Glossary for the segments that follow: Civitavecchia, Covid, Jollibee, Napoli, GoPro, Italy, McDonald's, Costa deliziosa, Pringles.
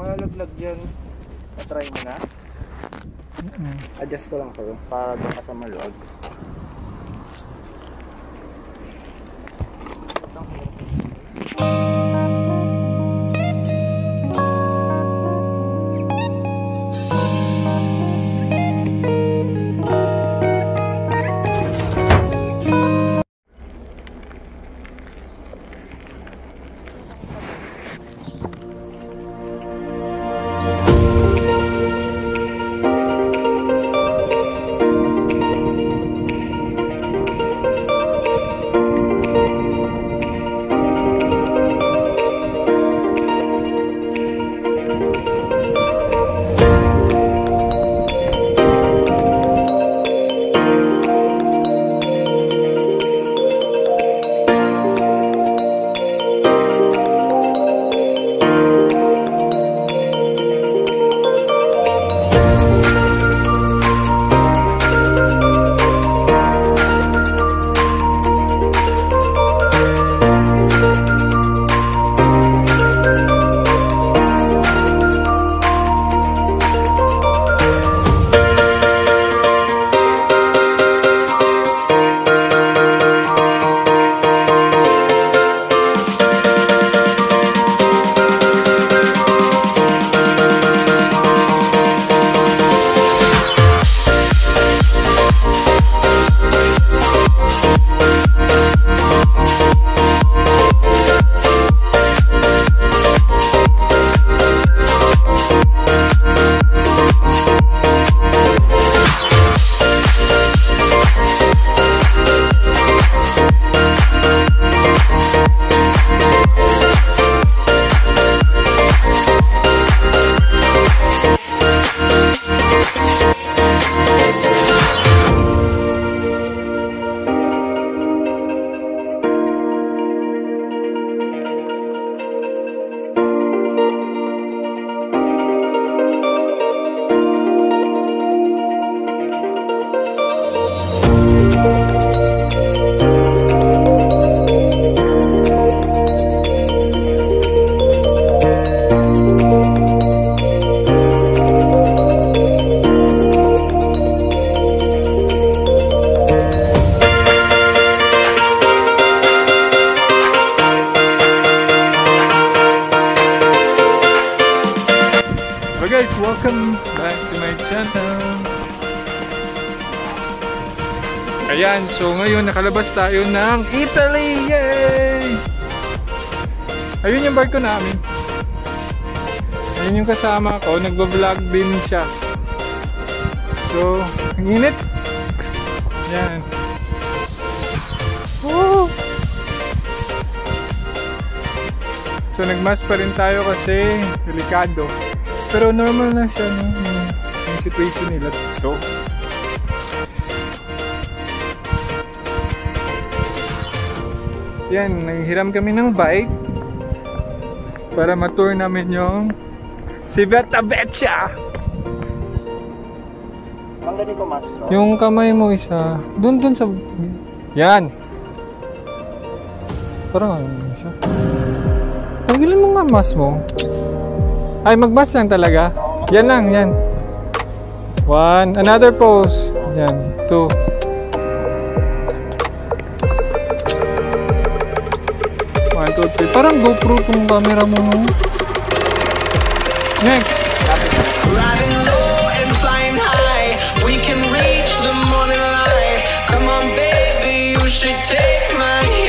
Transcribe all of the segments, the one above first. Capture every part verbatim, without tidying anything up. malalaglag yan. Try mo na. Mm-mm. Adjust ko lang kayo para doon ka sa maluwag. Welcome back to my channel. Ayan, so ngayon nakalabas tayo ng Italy! Yay! Ayun yung barko namin. Ayun yung kasama ko, nagbablog din siya. So, ang init. Ayan. Woo! So nagmask pa rin tayo kasi delikado. Pero normal na siya, no? Yung situation nila dito. Yan, nanghiram kami ng bike para matour namin yung Civetta Vecchia. Ang ganito mas, no? Yung kamay mo isa, dun dun sa... Yan! Parang ano siya? Tanggalin mo nga mas mo. Ay, mag-mask lang talaga. Yan lang, yan. One, another pose. Yan, two. One, two, three. Parang GoPro itong camera mo. Next. Riding low and flying high. We can reach the morning light. Come on, baby, you should take my hand.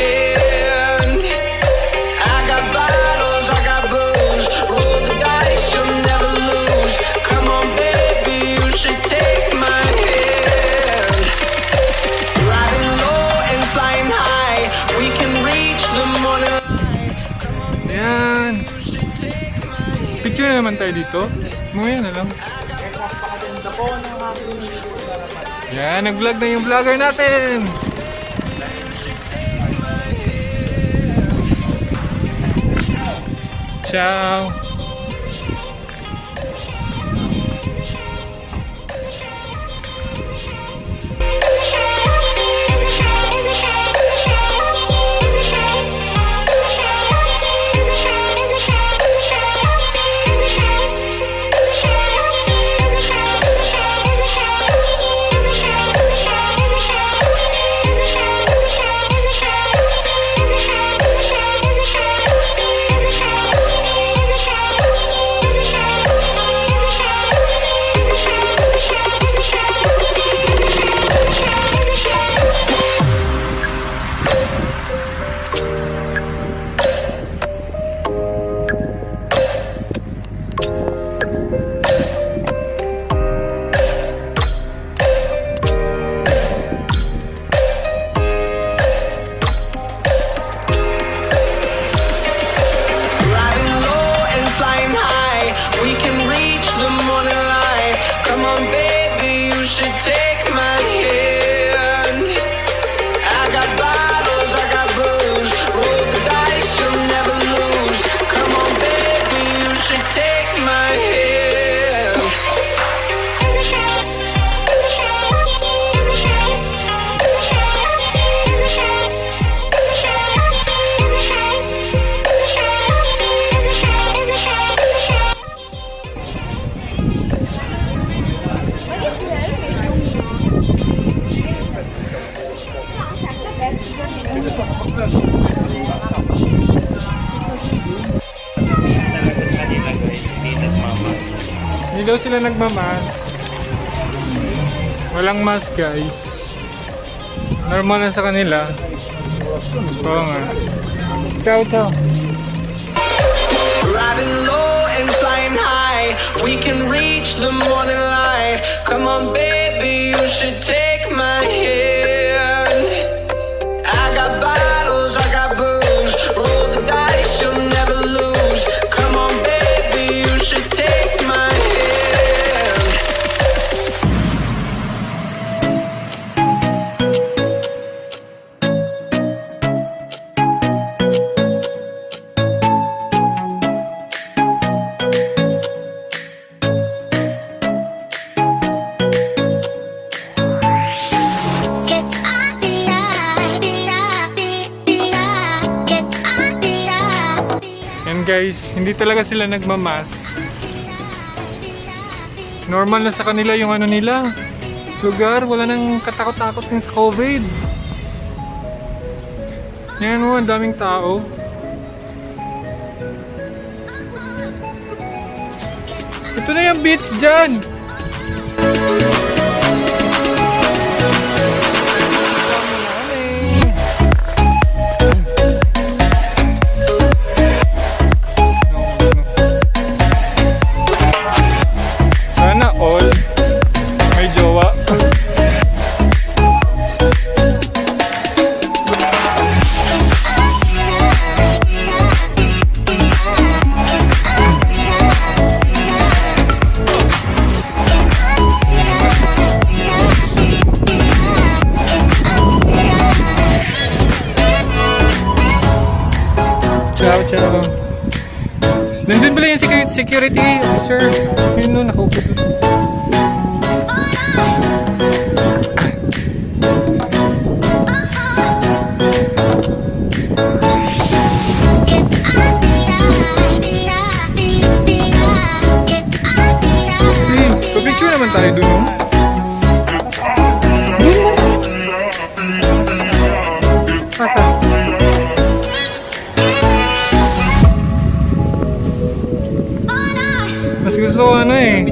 Picture naman tayo dito. Mamaya na lang. Yan, nag-vlog na yung vlogger natin. Ciao. Shake. Hindi daw sila nagmamask. Walang mask, guys. Normal na sa kanila. Oo nga. Ciao, ciao. Riding low and flying high, we can reach the morning light. Come on, baby, you should take my hand. I got bottles, I got booze. Roll the dice, you'll never lose. Come on, baby, you should take my hand. Guys, hindi talaga sila nagmamask. Normal na sa kanila yung ano nila lugar, wala nang katakot-takot din sa COVID. Yan mo, ang daming tao. Ito na yung beach dyan. Ciao. Nandun pala yung security officer. Yun no, nakaupo. Hmm, papicture naman tayo dun, no? So ano eh.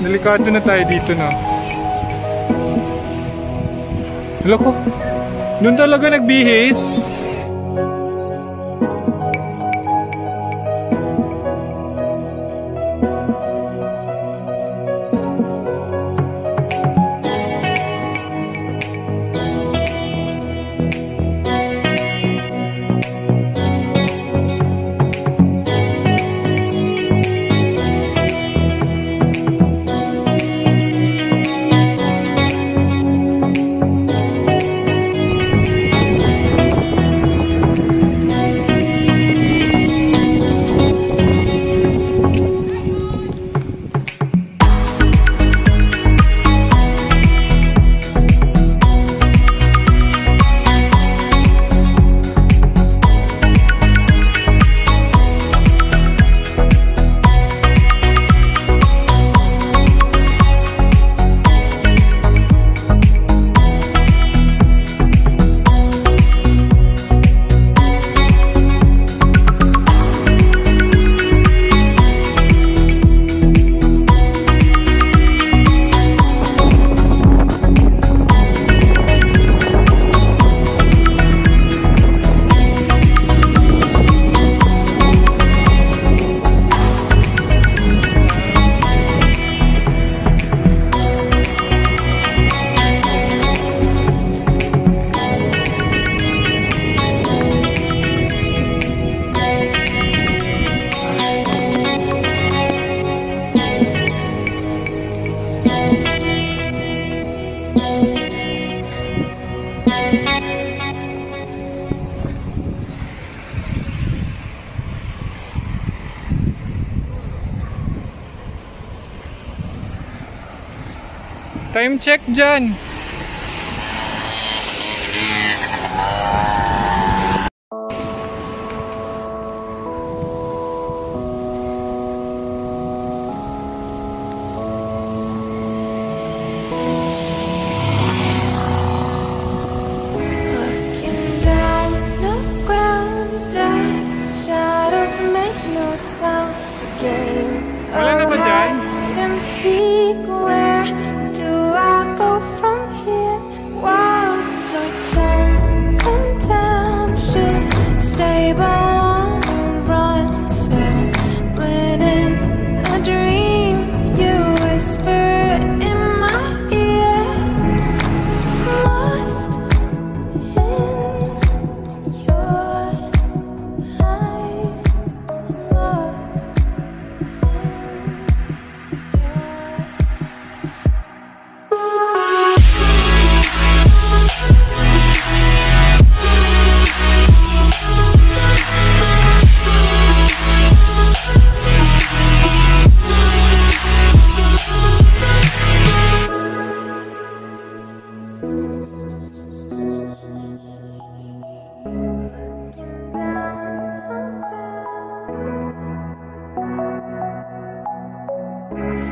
Delikado na tayo dito na. Loko. Doon talaga nagbihis. Time check dyan.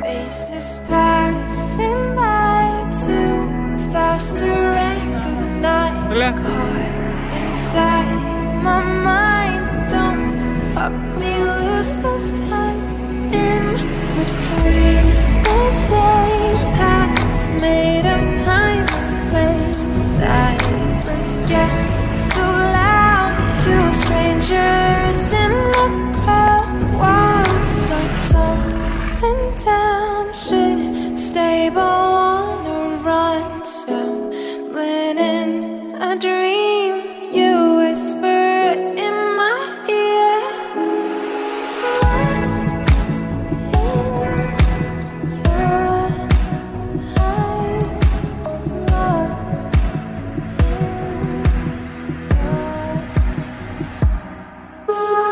Faces passing by too fast to recognize. Caught inside my mind, don't let me lose this time. In between this days past made of time and place, silence gets so loud. Two strangers in the crowd, walls are torn down. Should stable on a run, stumbling in a dream. You whisper in my ear, lost in your eyes, lost in your eyes.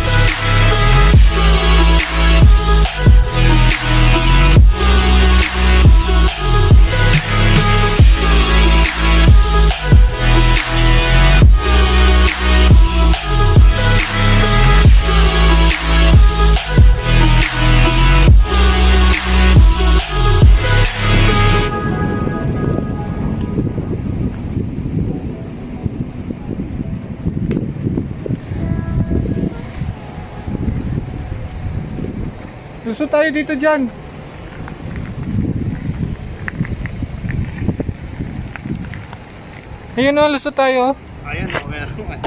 We'll be right back. Gusto tayo dito dyan. Ayun na, lusot tayo. Ayun na, meron nga.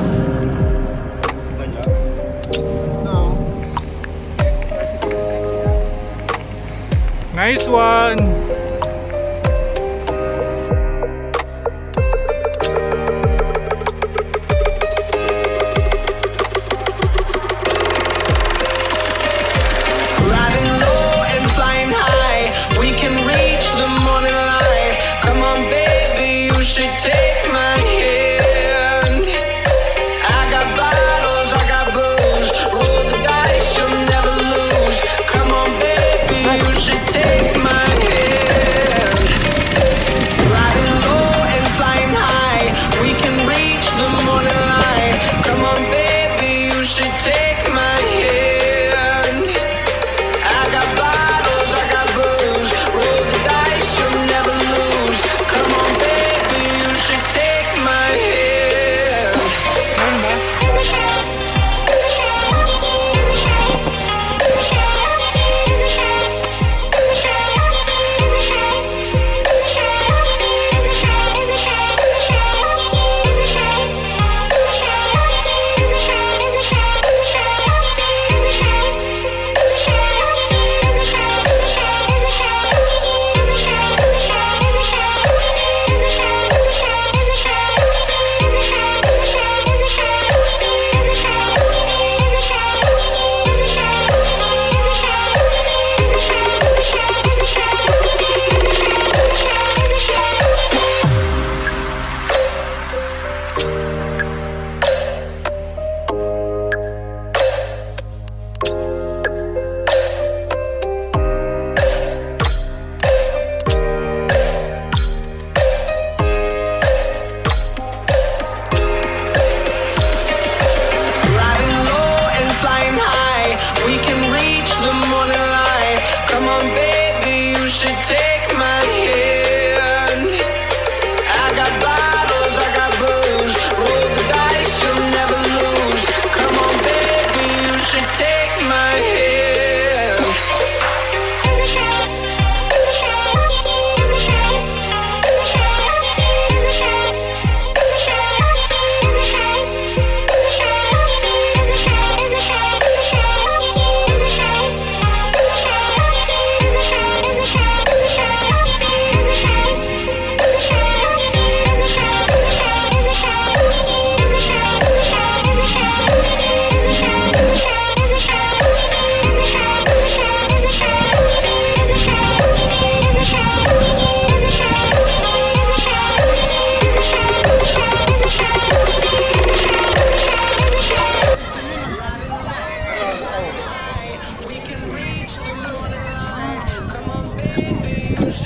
Nice one!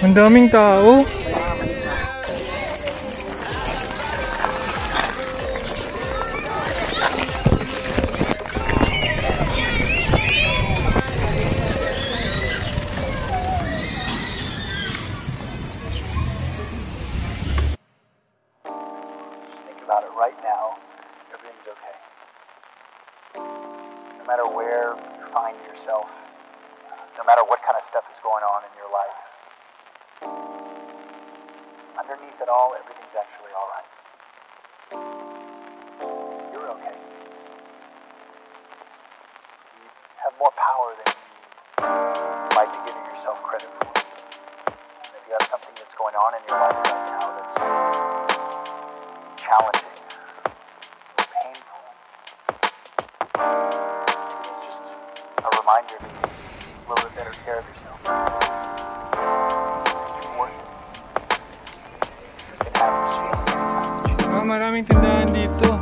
Ang daming tao. Think about it right now. Everything's okay. No matter where you find yourself, no matter what kind of stuff is going on in your life, underneath it all, everything's actually all right. You're okay. You have more power than you like to give yourself credit for. And if you have something that's going on in your life right now that's challenging or painful, it's just a reminder to take a little bit better care of yourself. Maraming tindahan dito.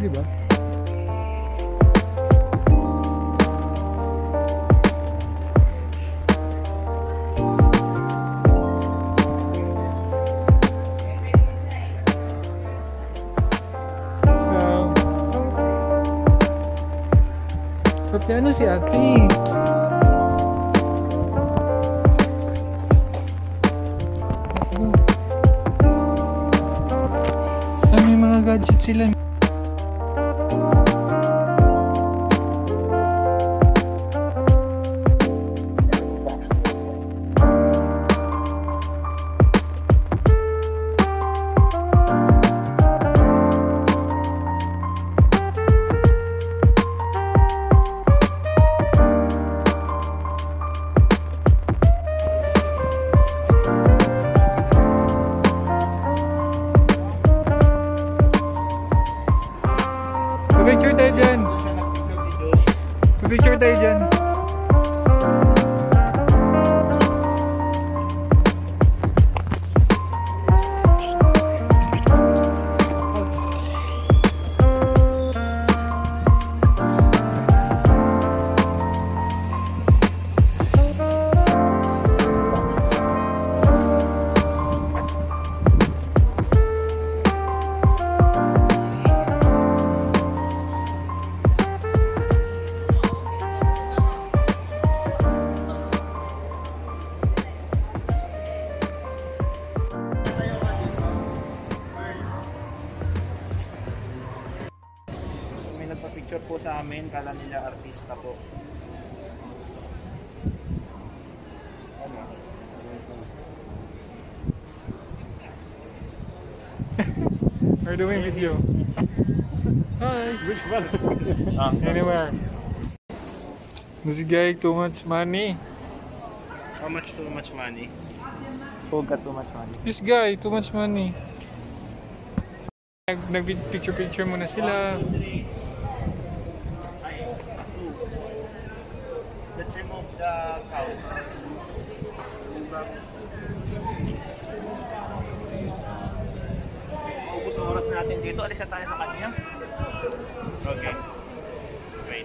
di ba? So, papiano si Ate. Gadget sila. Picture tayo dyan. Picture tayo dyan. Nagpa-picture po sa amin, kala nila artista po. We're doing video. Hi! Which one? Anywhere. This guy, too much money. How much too much money? Who got too much money? This guy, too much money. Nag-picture-picture muna sila. Let's remove the cow. Maubos ang oras natin dito. Alis na tayo sa kanya. Okay. Great.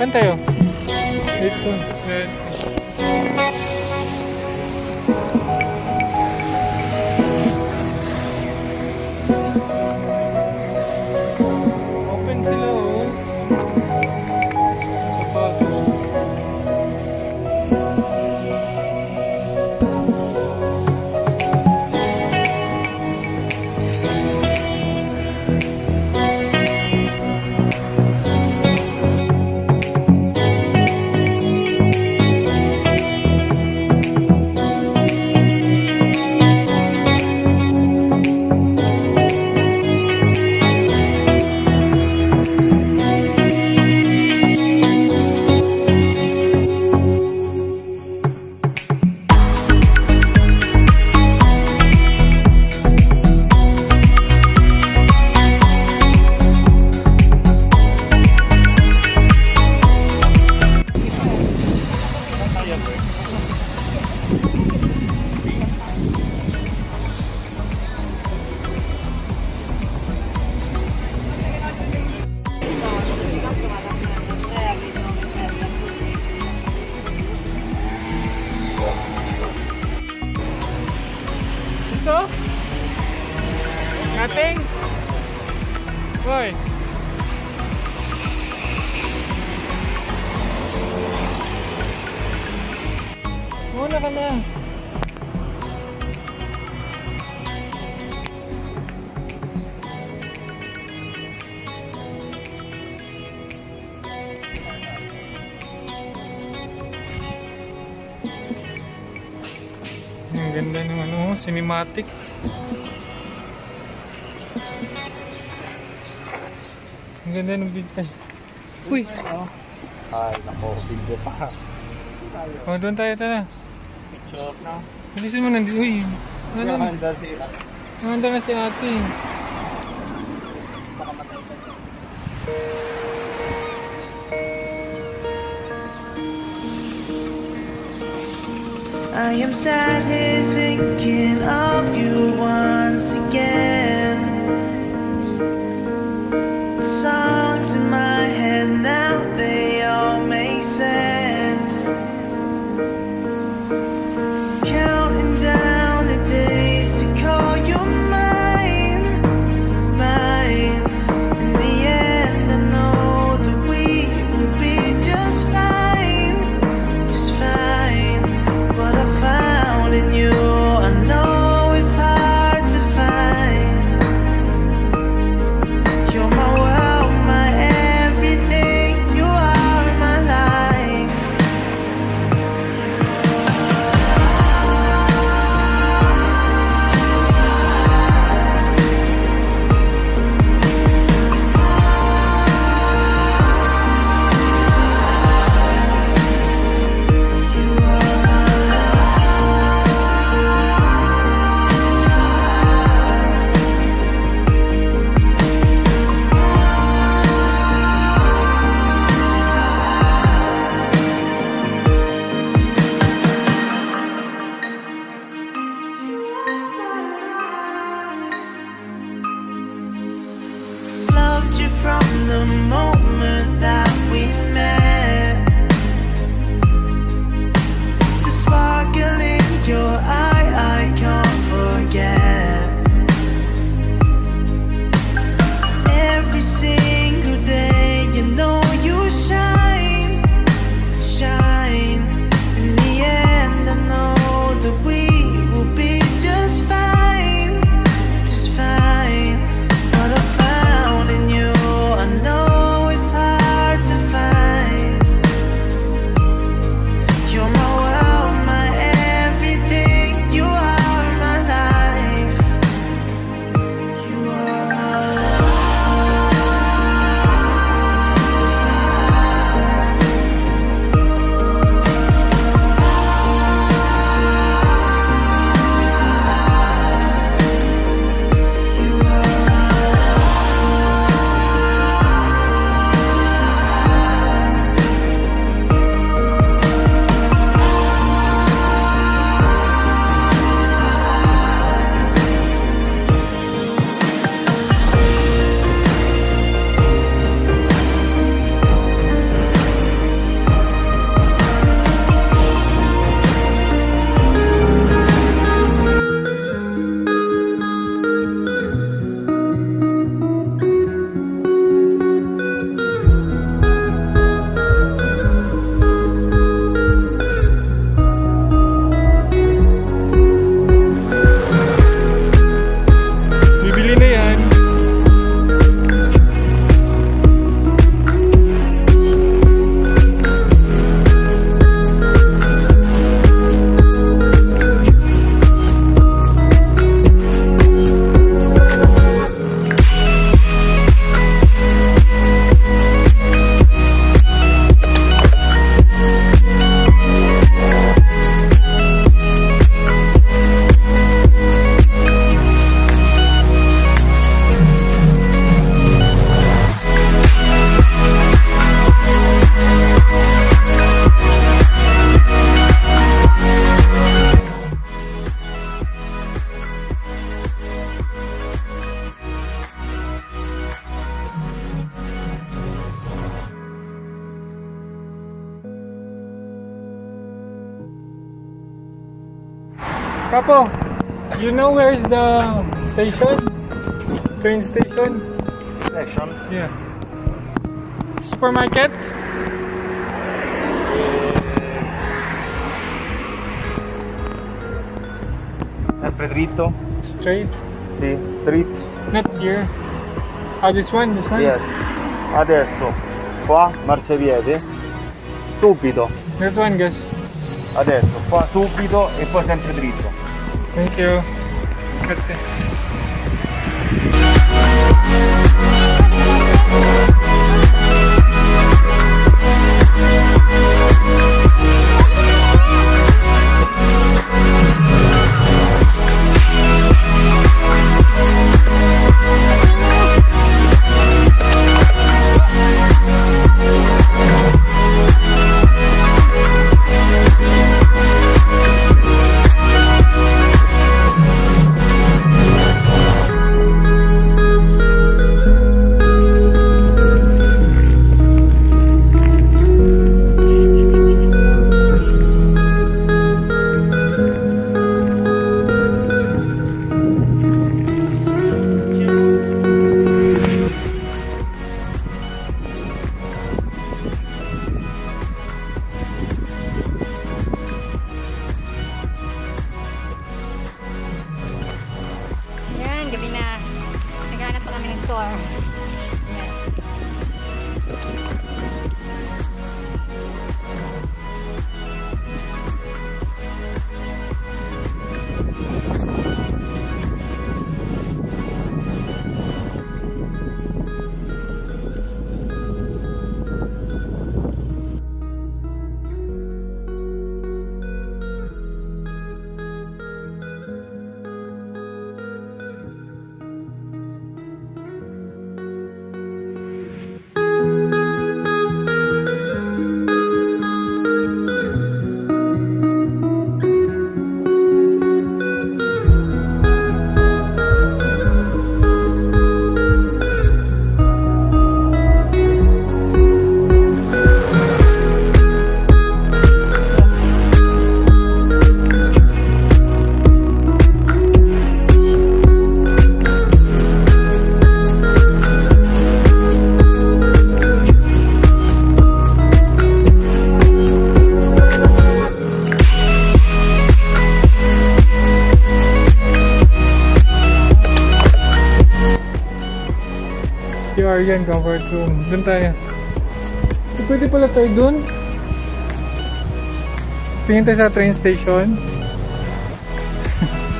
Saan tayo? Dito. Open sila oh. Sapato. Tara na. Ang ganda ng ano, cinematic. Ang ganda ng bigtan. Uy! Ay, nako, video pa. O, doon tayo, tara. Picture na. Bilisan mo nandito. Uy! Nahanda si Ate. Nahanda na si Ate. Baka matay siya. I am sad here thinking of you once again. The songs in my head now, they all make sense. Counting down the days to call you mine, mine. In the end I know that we will be just fine, just fine. What I found in you, I know it's hard to find. You're my world, my everything. You are my life. Loved you from the moment that we met. The sparkle in your eye, I can't forget. Every single day, you know you shine, shine. In the end, I know that we will be just fine, just fine. What I found in you, I know it's hard to find. You're my world, my everything. You are my life. You are my life. Papo, you know where's the station? Train station? Station? Yeah. Supermarket? Yeah. El Pedrito. Straight? The street. Not here. Oh, this one? This one? Yes. Adesso. Qua marciapiede. Stupido. That one, guys. Adesso. Qua stupido e poi sempre dritto. Thank you. Grazie. Yes. Yan, comfort room. Doon tayo. So, pwede pala tayo doon. Tingin tayo sa train station.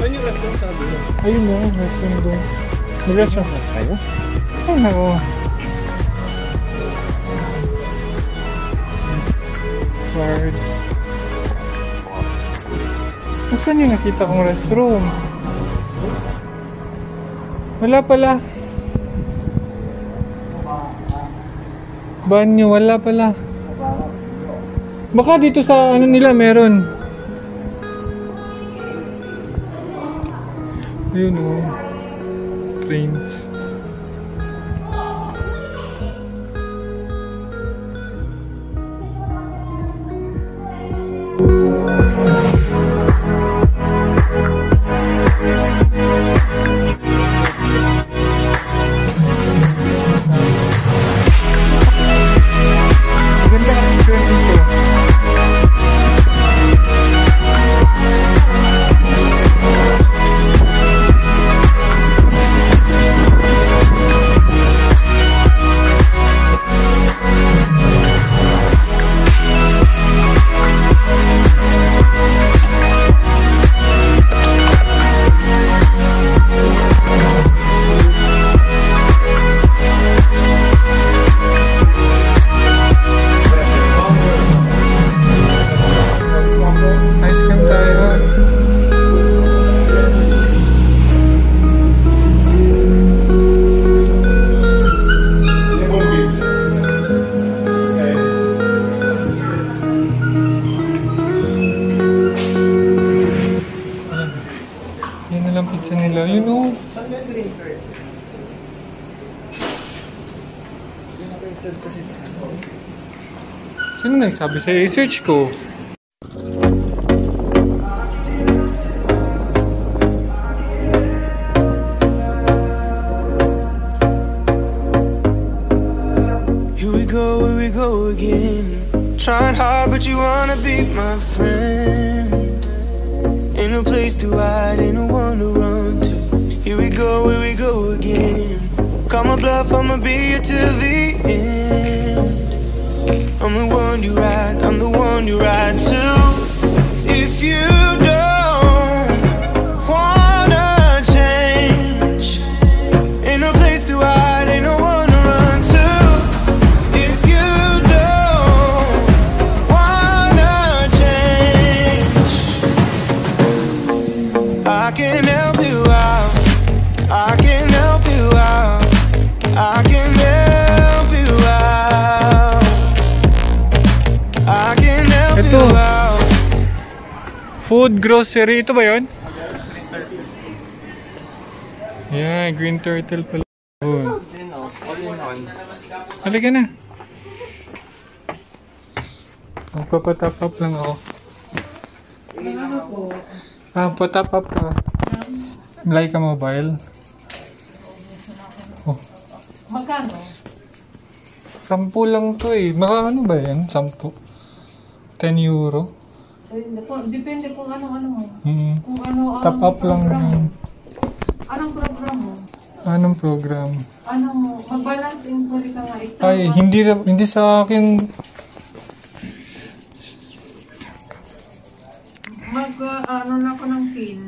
Saan yung restaurant sabi doon? Ayun mo, restaurant doon. May restaurant na tayo? Ayun ako. Word. Saan yung nakita kong restroom? Wala pala. Banyo, wala pala. Baka dito sa ano nila meron. Ayun o. Trains. Sino nagsabi sa'yo? I-search ko. Here we go, here we go again. Trying hard but you wanna be my friend. And and a place to hide and a one to run to. Here we go, here we go again. Call my bluff, I'ma be here till the end. I'm the one you ride, I'm the one you ride to. If you don't wanna change, ain't no place to hide, ain't no one to run to. If you don't wanna change, I can help you out, I can help you out, I can help you out, I can help you out. Food, grocery, ito ba yun? Yeah, green turtle pala. Oh. Halika na. Magpapatap up lang ako. Ah, patap up ka. Like a mobile. Oh. Magkano? Sampu lang to eh. Makakano ba yan? Sampu. ten euro. Depende kung ano-ano mo. Mm. Kung ano, anong Tap up lang naman. Anong program mo? Anong program? Anong mag-balance inquiry ka nga. Ay, hindi, hindi sa akin. Mag, uh, ano na ako ng pin.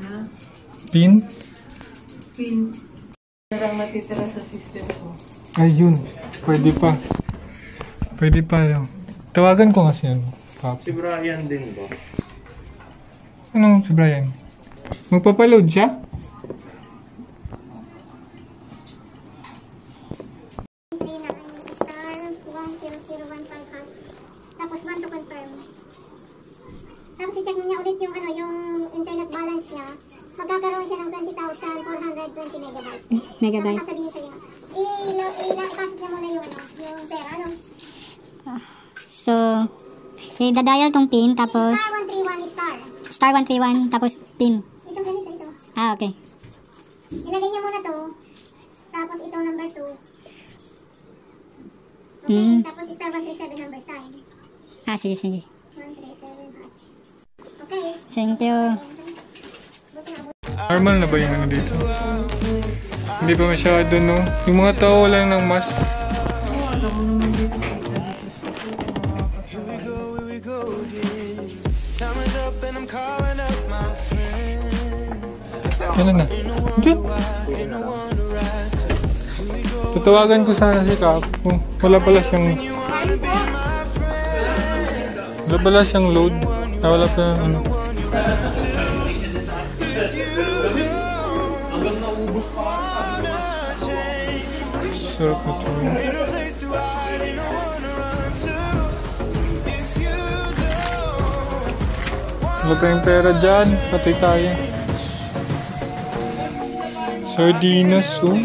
Pin? Pin. Parang matitira sa system ko. Ayun. Pwede pa. Pwede pa lang. Tawagan ko kasi yan. Si Brian din ba? Anong si Brian? Magpapaload siya? star one zero zero one five tapos one to confirm. Tapos i-check mo niya ulit yung ano, yung internet balance niya. Magkakaroon siya ng twenty thousand four hundred twenty megabytes. Megabyte. Tapos sasabihin sa'yo, i-pass niya muna yung, yung pera, ano? Ah, so... I-dial tong pin, tapos... star one three one, star. Star one three one, tapos pin. Itong ganito, ito. Ah, okay. Ilagay niya muna to. Tapos ito, number two. Okay, mm. Tapos star one three seven, number sign. Ah, sige, sige. one three seven hash. Okay. Thank you. Normal na ba yung ano dito? Hindi pa masyado, no? Yung mga tao wala nang mas... Ano na? Okay. Tatawagan ko sana si Kap. Oh, wala pala siyang... Wala pala siyang load. Ah, wala pala ano. Sarap na ito. Wala pa yung pera dyan. Patay tayo. Sardinas, oh. May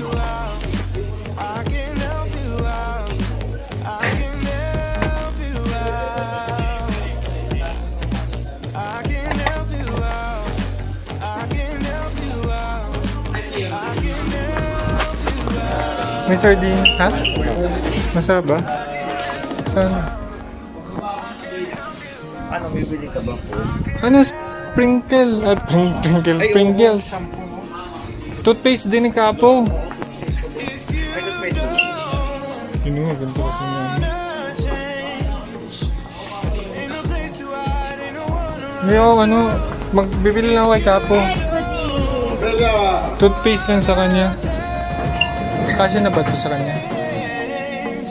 sardinas, ha? Masarap ba? Sana. Ano, bibili ka ba po? Ano, sprinkle? Ah, sprinkle, sprinkle. Toothpaste din ni Kapo. Yun nga, ganito kasi nga. Hindi ako, ano, magbibili lang ako kay Kapo. Toothpaste yan sa kanya. Kasi na ba ito sa kanya?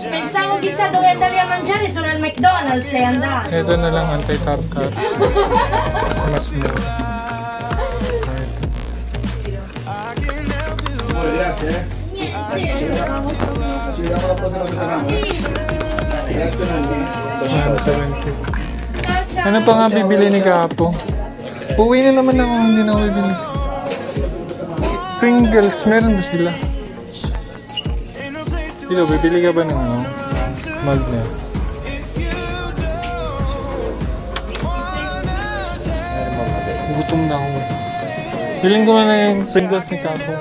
Pensavo chissà dove andare a mangiare, sono al McDonald's, sei andato. Ito na lang, anti-top cut. Kasi mas mura. Ano pa nga bibili ni Kapo? Uwi na naman ako, hindi na ako bibili. Pringles, meron ba sila? Dito, bibili ka ba ng ano? Mug na. Gutom na ako. Piling ko na yung Pringles ni Kapo.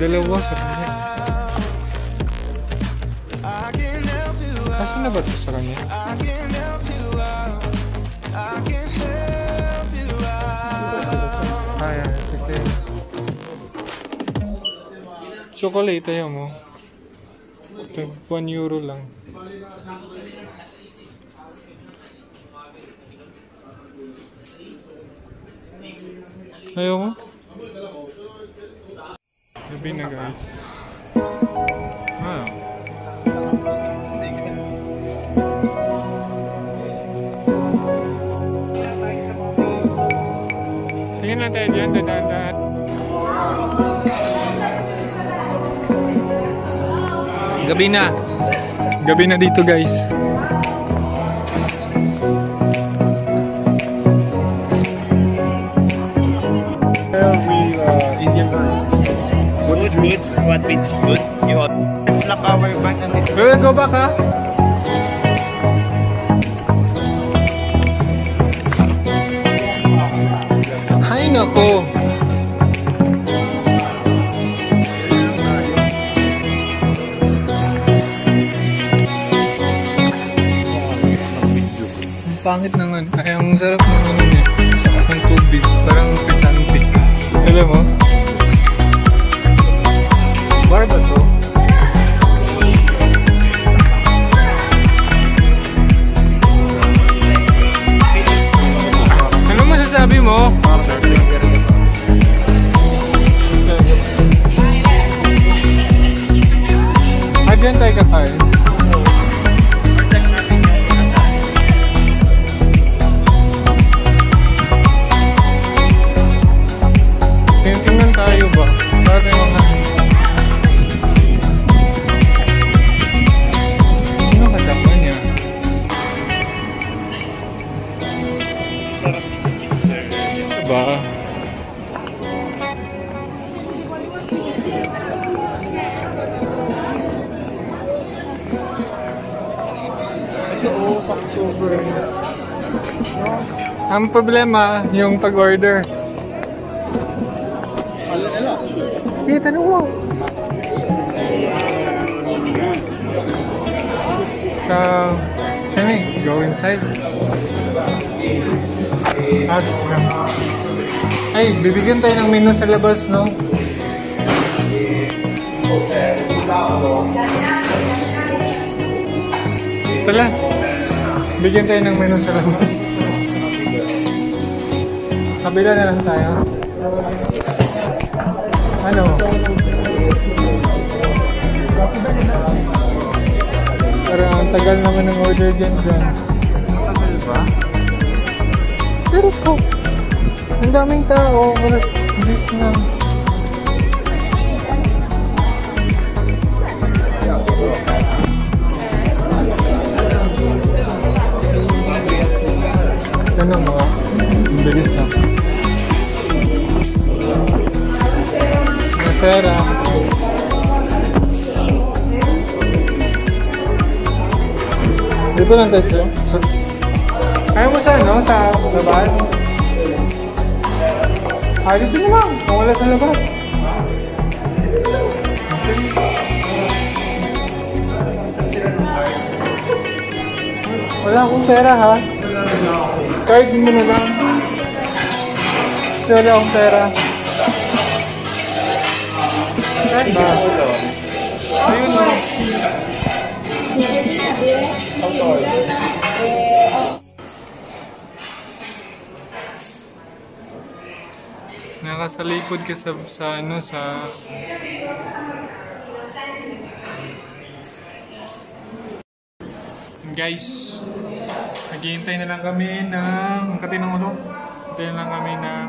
Dalawa sa kanya. Kasi na ba ito sa kanya? Chocolate, ayaw mo. one euro lang. Ayaw mo? Gabi na guys. Ah. Tingnan natin dyan, dadaan-daan. Gabi na. Gabi na dito guys. Eat what means good. You ought to slap our back and it. We will go back, huh? Ay, nako. Ang pangit naman. Ay, ang sarap naman niya. Ang tubig. Parang pisante. Alam mo? Bar ba to? Ano masasabi mo? Habyan tayo ka tayo. Tingnan tayo ba? Parang mga ang problema yung pag-order. Hey, tanong mo. So, can we go inside? Ask na. Ay, bibigyan tayo ng menu sa labas, no? Ito lang. Bigyan tayo ng menu sa labas. Kabila na lang tayo. Ano? Parang ang tagal naman ng order dyan dyan. Tagal ba? Pero po, ang daming tao. Walang this na. Ano mo? Ang bilis na. Masera. Dito lang tayo. Kaya mo sa ano? Sa labas? Ah, dito naman. Kung wala sa labas. Wala akong pera ha. Card mo na lang. Kasi wala akong pera. Card ba? Ayun na. Nakasalipod ka sa, sa ano sa... Guys, naghihintay na lang kami ng katinang ulo. Hintay na lang kami ng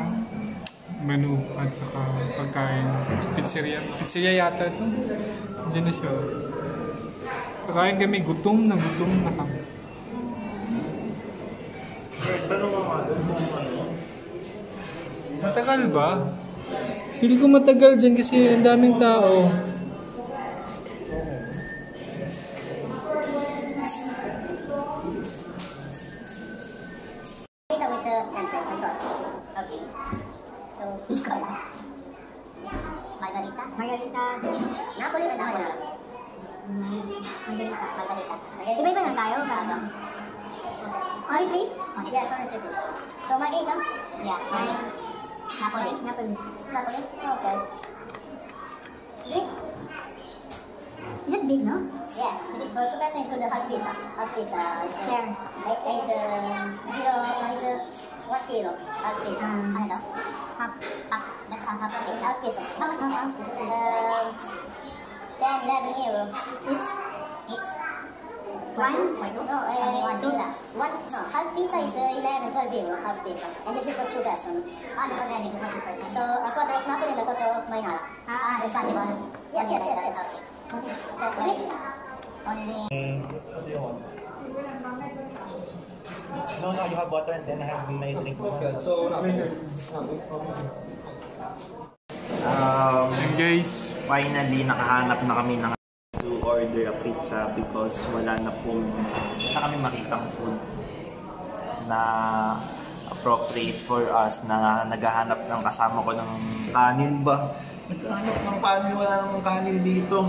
menu at saka pagkain sa pizzeria. Pizzeria yata ito. Diyan na siya. Pagkain kami, gutom na gutom na kami. Matagal ba? Feel ko matagal dyan kasi ang daming tao. Napoli. Napoli. Napoli? Okay. Drink? big, no? Yeah, for two person it's called the hot pizza. Hot pizza. Sure. Like, like the zero, is a one kilo hot pizza. Um, I don't know. Half, half. That's half, half pizza. Hot pizza. Half, half, half. Uh, ten, eleven euro. Each? Each. One? One? No, uh, only one pizza. One, no, half pizza is uh, eleven, twelve euro, half pizza. And this is for two person. Ah, no, only for two person. So, a quarter of Napoli and a quarter of Mainara. Ah, ah, it's only one. Yes, yes, yes, yes. Okay. Okay. No, no, you have water and then I have my drink. Okay, so um, guys, finally nakahanap na kami ng to order a pizza because wala na pong wala kami makitang food na appropriate for us, na naghahanap ng kasama ko ng kanin ba. Nagkahanap ng kanin, wala namang kanin dito.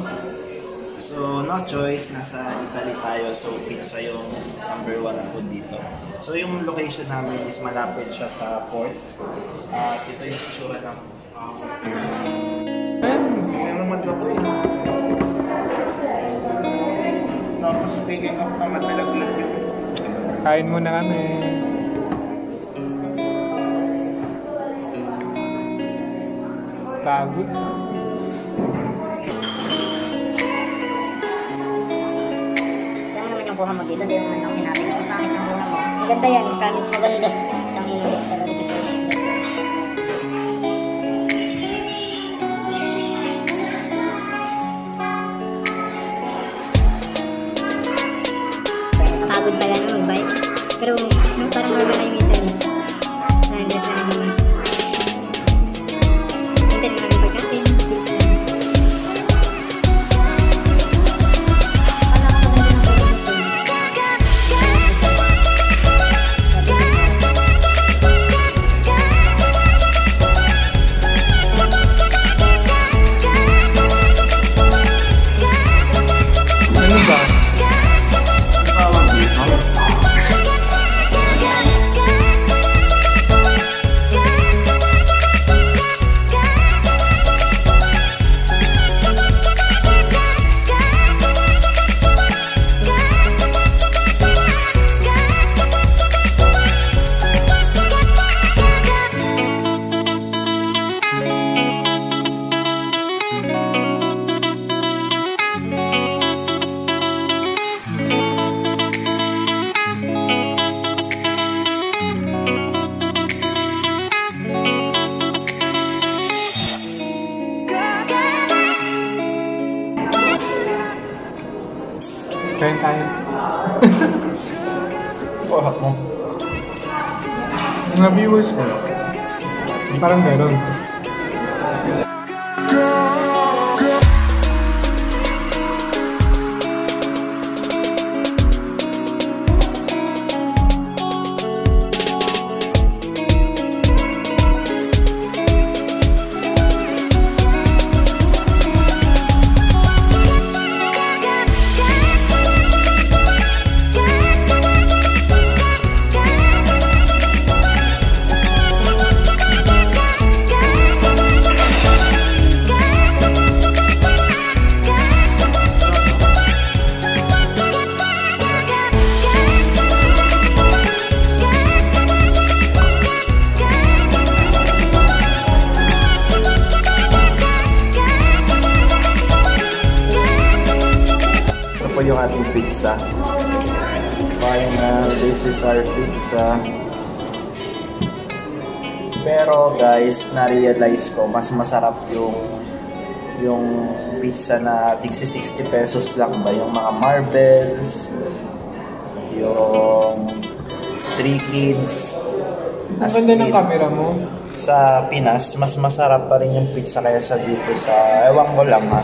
So, no choice, nasa Italy tayo. So, pizza yung number one na food dito. So, yung location namin is malapit siya sa port. At uh, ito yung itsura ng uh, meron matlapay. Tapos, speaking of na matalaglag yun. Kain muna kami. Pagod. Kaya naman yung kuha mag-ito, di naman yung sinabi na kami ng kuha mo. Maganda yan, kanin maganda. Ang inulit, pero di siya. Pagod pala na mag-bike. Pero nung parang normal na yung Italy. Nandiyos na naman mas. Kain tayo. Buhat mo. Mga viewers mo. Parang meron. Yung ating pizza. Final, this is our pizza. Pero guys, na-realize ko, mas masarap yung yung pizza na tigsi sixty pesos lang ba? Yung mga marbles, yung three kids. Ang ganda ng camera mo. Sa Pinas, mas masarap pa rin yung pizza kaya sa dito sa, ewan ko lang ha.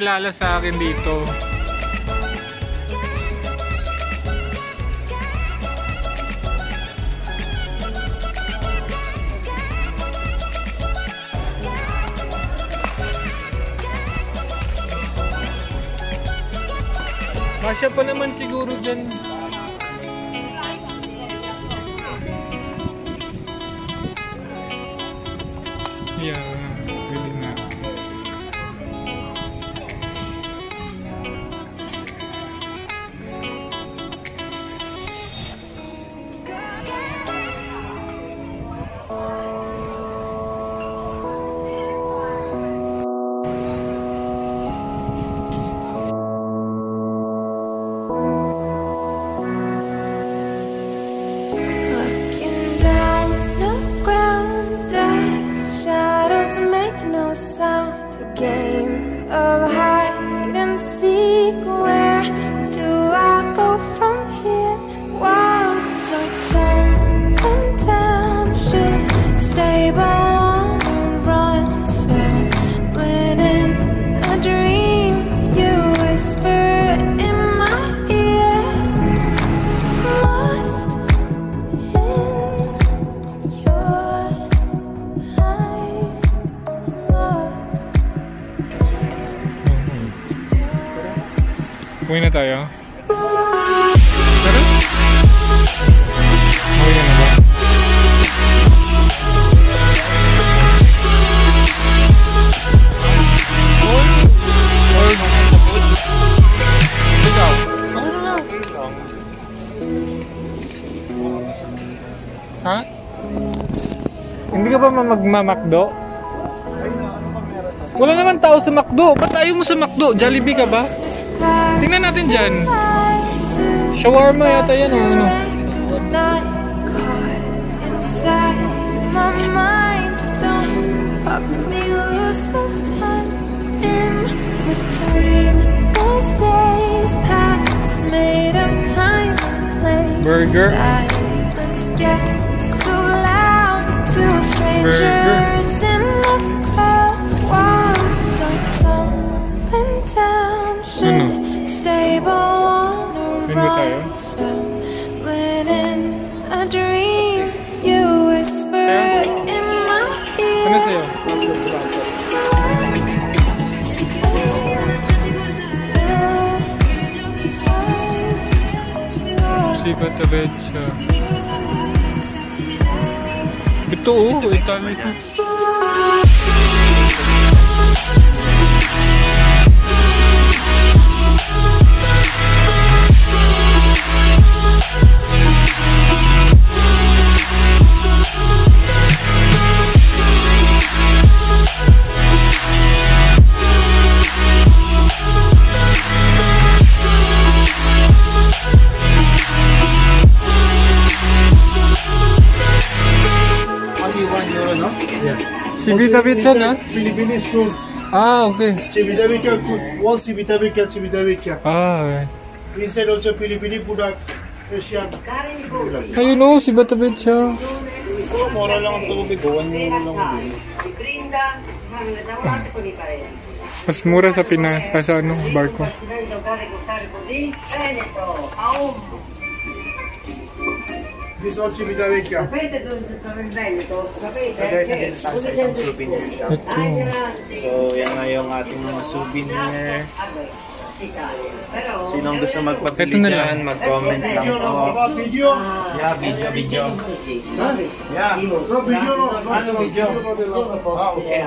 nakikilala sa akin dito. Masya pa naman siguro dyan. Yeah, really na. Uwi na tayo. Pero? Uwi na na ba? Gold? Gold? Ikaw? Ano na? Ha? Hindi ka ba magmamakdo? Wala naman tao sa McDo. Ba't ayaw mo sa McDo? Jollibee ka ba? Tingnan natin dyan. Shawarma yata yan o ano. Burger. Burger. Ano? Stable on a run, split in a dream. You whisper in my ear. Ano sa'yo? Sibat na betsa. Ito oh, Italy. Civitavecchia na? Philippines food. Ah, okay. Civitavecchia food. All Civitavecchia, Civitavecchia. Ah, right. We sell also Filipino products, Asian. How you know Civitavecchia? Mora lang ang tubig. One euro lang din. Mas mura sa Pinas, sa ano, barko. This is all Civitavecchia. So there's a discount sa isang souvenir shop. So yan nga yung ating mga souvenir. Sinong gusto magpapili dyan, mag-comment lang po. Yeah, video, video. Yeah, video, ano video? Okay.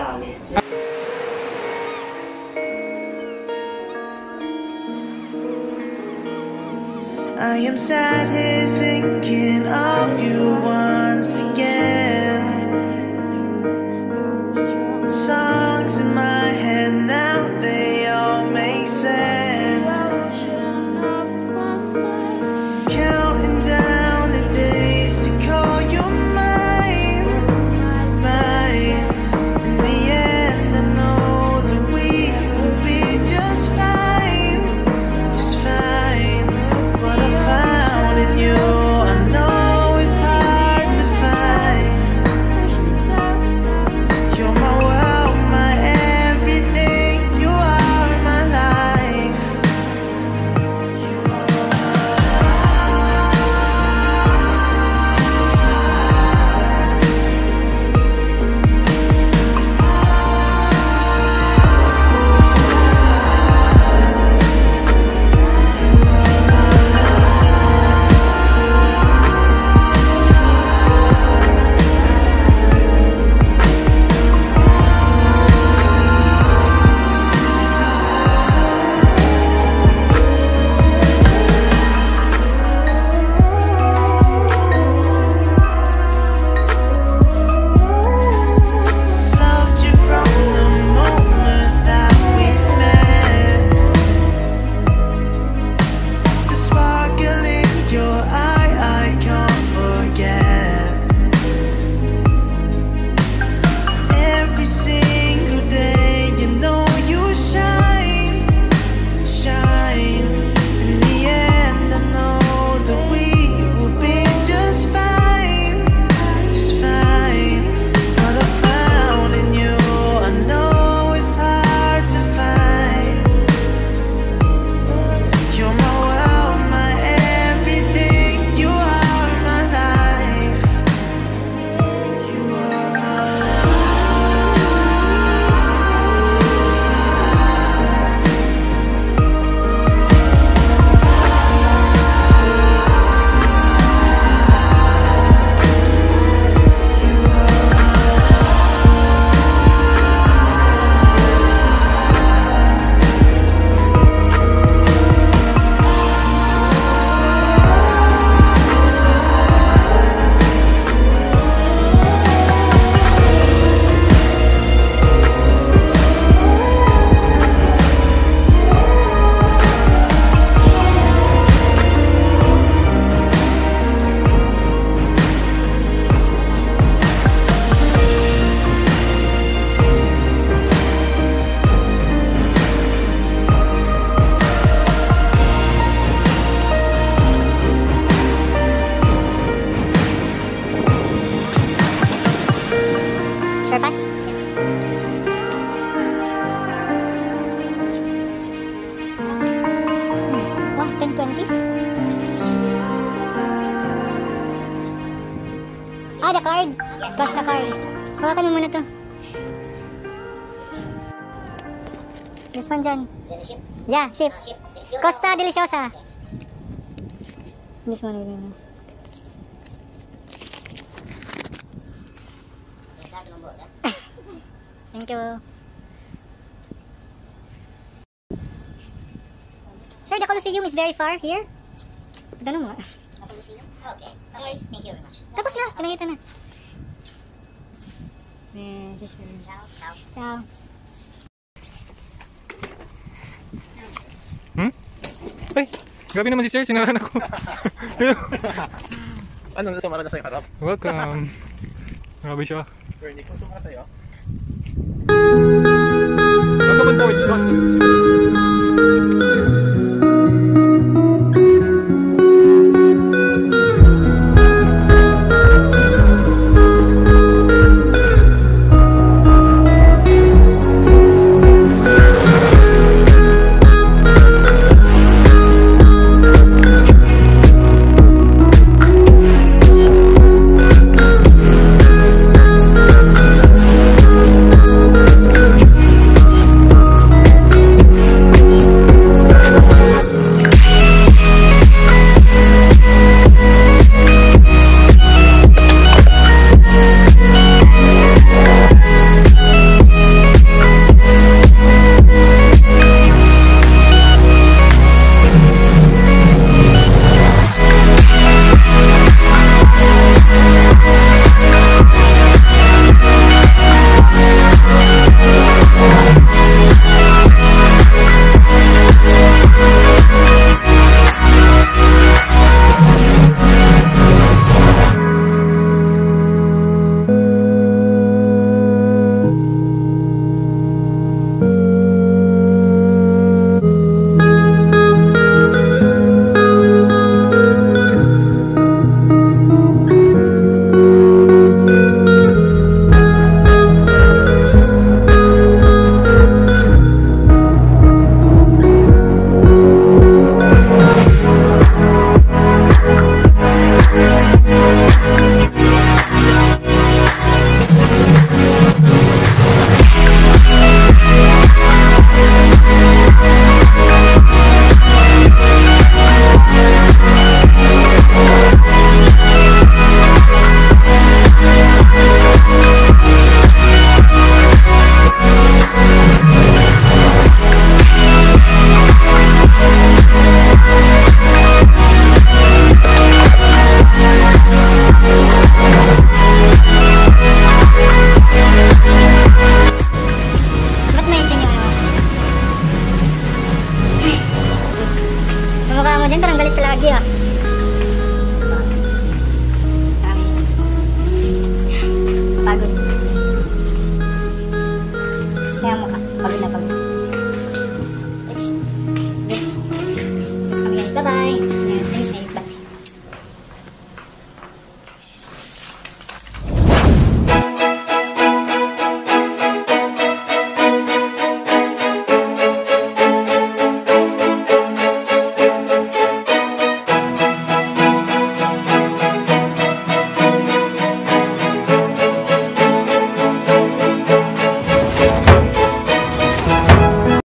I am sad here thinking of you once again. The songs in my head now, they all make sense. Counting down the days to call you mine, mine. In the end I know that we will be just fine. What I found in you, I know it's hard to find. the card? Toss the card. Hawakan mo muna to. This one dyan. Yeah, ship. Costa deliziosa. This one again. Thank you. Sir, the Colosseum is very far here. Ganun mo. Okay. Anyways, thank you very much. Tapos na. Pinakita na. Eh, this one. Ciao. Ciao. Hmm? Ay, grabe naman si sir. Sinaran ako. Ano na sumara na sa'yo, harap? Welcome. Grabe siya. Sir, hindi ko sumara sa'yo. Welcome on board. Costa deliziosa. Jangan galit lagi ya.